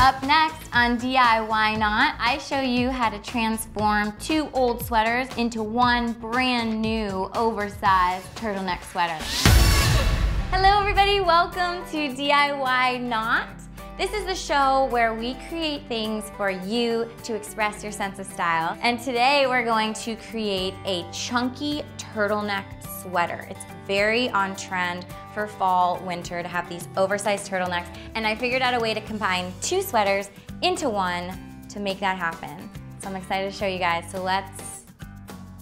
Up next on DIWhyNot, I show you how to transform two old sweaters into one brand new oversized turtleneck sweater. Hello everybody, welcome to DIWhyNot. This is the show where we create things for you to express your sense of style. And today we're going to create a chunky turtleneck sweater. It's very on trend for fall, winter to have these oversized turtlenecks. And I figured out a way to combine two sweaters into one to make that happen. So I'm excited to show you guys. So let's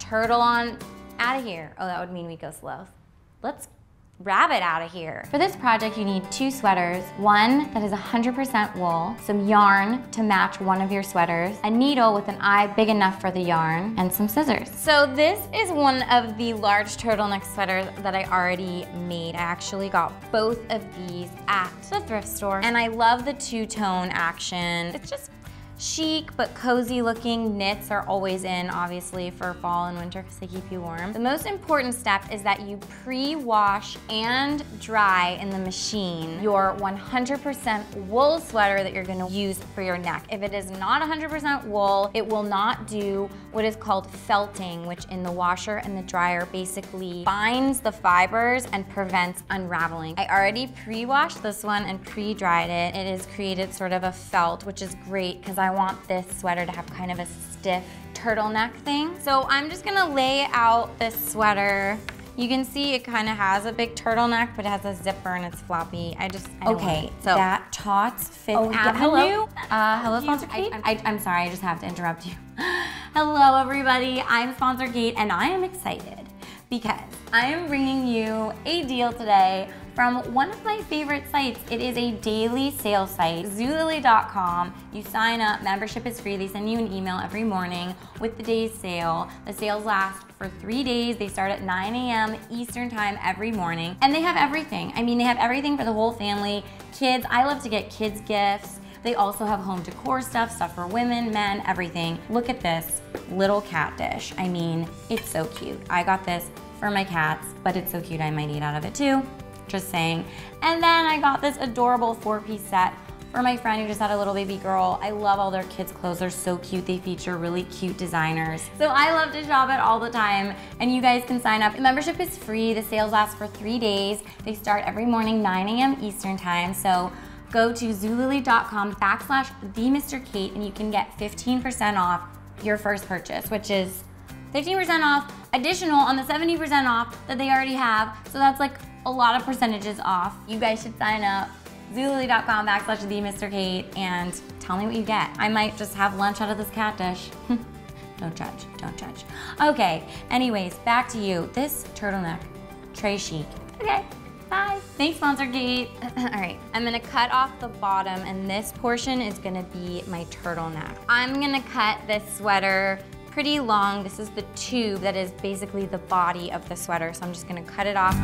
turtle on out of here. Oh, that would mean we go slow. Let's rabbit out of here. For this project, you need two sweaters, one that is 100% wool, some yarn to match one of your sweaters, a needle with an eye big enough for the yarn, and some scissors. So this is one of the large turtleneck sweaters that I already made. I actually got both of these at the thrift store, and I love the two-tone action. It's just chic but cozy looking. Knits are always in, obviously, for fall and winter because they keep you warm. The most important step is that you pre-wash and dry in the machine your 100% wool sweater that you're gonna use for your neck. If it is not 100% wool, it will not do what is called felting, which in the washer and the dryer basically binds the fibers and prevents unraveling. I already pre-washed this one and pre-dried it. It has created sort of a felt, which is great because I want this sweater to have kind of a stiff turtleneck thing. So I'm just gonna lay out this sweater. You can see it kind of has a big turtleneck, but it has a zipper and it's floppy. I don't want it. So that Tots Fifth Avenue. Hello, Sponsor Kate. I'm sorry, I just have to interrupt you. Hello, everybody. I'm Sponsor Kate, and I am excited because I am bringing you a deal today from one of my favorite sites. It is a daily sale site, Zulily.com. You sign up, membership is free. They send you an email every morning with the day's sale. The sales last for 3 days. They start at 9 a.m. Eastern time every morning. And they have everything. I mean, they have everything for the whole family. Kids, I love to get kids gifts. They also have home decor stuff, stuff for women, men, everything. Look at this little cat dish. I mean, it's so cute. I got this for my cats, but it's so cute I might eat out of it too. Just saying. And then I got this adorable four-piece set for my friend who just had a little baby girl. I love all their kids' clothes. They're so cute. They feature really cute designers. So I love to shop it all the time, and you guys can sign up. The membership is free. The sales last for 3 days. They start every morning, 9 a.m. Eastern time. So go to zulily.com/TheMrKate and you can get 15% off your first purchase, which is 15% off additional on the 70% off that they already have. So that's like a lot of percentages off. You guys should sign up, Zulily.com/TheMrKate, and tell me what you get. I might just have lunch out of this cat dish. Don't judge, don't judge. Okay, anyways, back to you. This turtleneck, très chic. Okay, bye. Thanks, Sponsor Kate. All right, I'm gonna cut off the bottom, and this portion is gonna be my turtleneck. I'm gonna cut this sweater pretty long. This is the tube that is basically the body of the sweater, so I'm just gonna cut it off.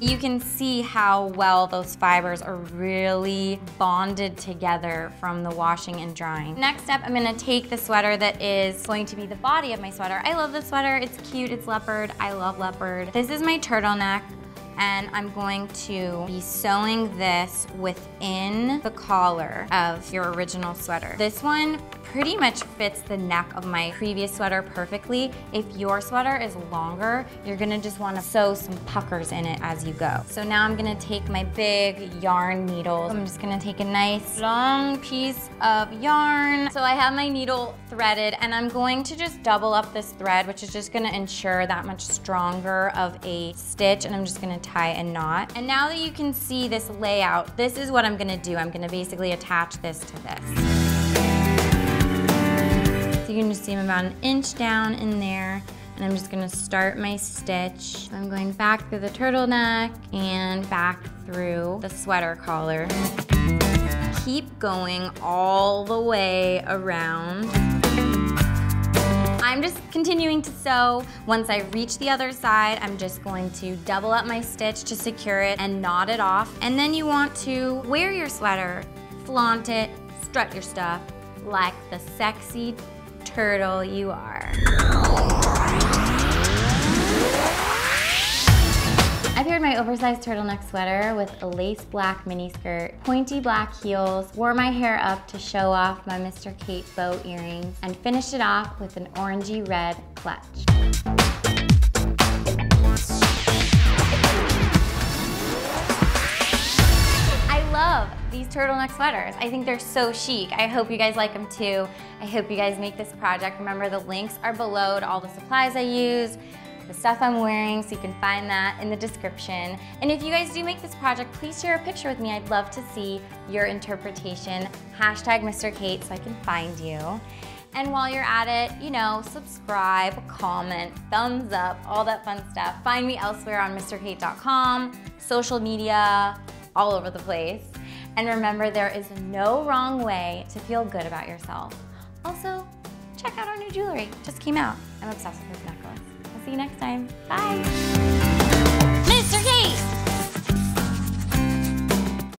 You can see how well those fibers are really bonded together from the washing and drying. Next up, I'm gonna take the sweater that is going to be the body of my sweater. I love this sweater, it's cute, it's leopard, I love leopard. This is my turtleneck, and I'm going to be sewing this within the collar of your original sweater. This one pretty much fits the neck of my previous sweater perfectly. If your sweater is longer, you're gonna just wanna sew some puckers in it as you go. So now I'm gonna take my big yarn needle. I'm just gonna take a nice long piece of yarn. So I have my needle threaded, and I'm going to just double up this thread, which is just gonna ensure that much stronger of a stitch, and I'm just gonna tie a knot. And now that you can see this layout, this is what I'm gonna do. I'm gonna basically attach this to this. You can just see I'm about an inch down in there, and I'm just gonna start my stitch. I'm going back through the turtleneck and back through the sweater collar. Keep going all the way around. I'm just continuing to sew. Once I reach the other side, I'm just going to double up my stitch to secure it and knot it off. And then you want to wear your sweater, flaunt it, strut your stuff like the sexy turtle you are. I paired my my oversized turtleneck sweater with a lace black mini skirt, pointy black heels, wore my hair up to show off my MrKate bow earrings, and finished it off with an orangey red clutch. These turtleneck sweaters. I think they're so chic. I hope you guys like them too. I hope you guys make this project. Remember, the links are below to all the supplies I use, the stuff I'm wearing, so you can find that in the description. And if you guys do make this project, please share a picture with me. I'd love to see your interpretation. #MrKate so I can find you. And while you're at it, you know, subscribe, comment, thumbs up, all that fun stuff. Find me elsewhere on MrKate.com, social media, all over the place. And remember, there is no wrong way to feel good about yourself. Also, check out our new jewelry. Just came out. I'm obsessed with this necklace. I'll see you next time. Bye.